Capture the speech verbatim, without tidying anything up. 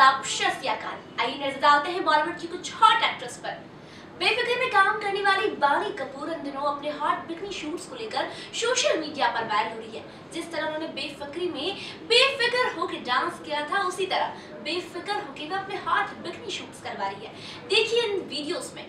आदाब, शर्फिया खान। आइए नजर डालते हैं बॉलीवुड की कुछ हॉट एक्ट्रेस पर। बेफिक्रे में काम करने वाली वानी कपूर इन दिनों अपने हॉट बिकनी शूट्स को लेकर सोशल मीडिया पर वायरल हो रही है। जिस तरह उन्होंने बेफिक्री में बेफिक्र होकर डांस किया था, उसी तरह बेफिक्र होकर अपने हॉट बिकनी शूट्स करवा रही है। देखिए इन वीडियोस में।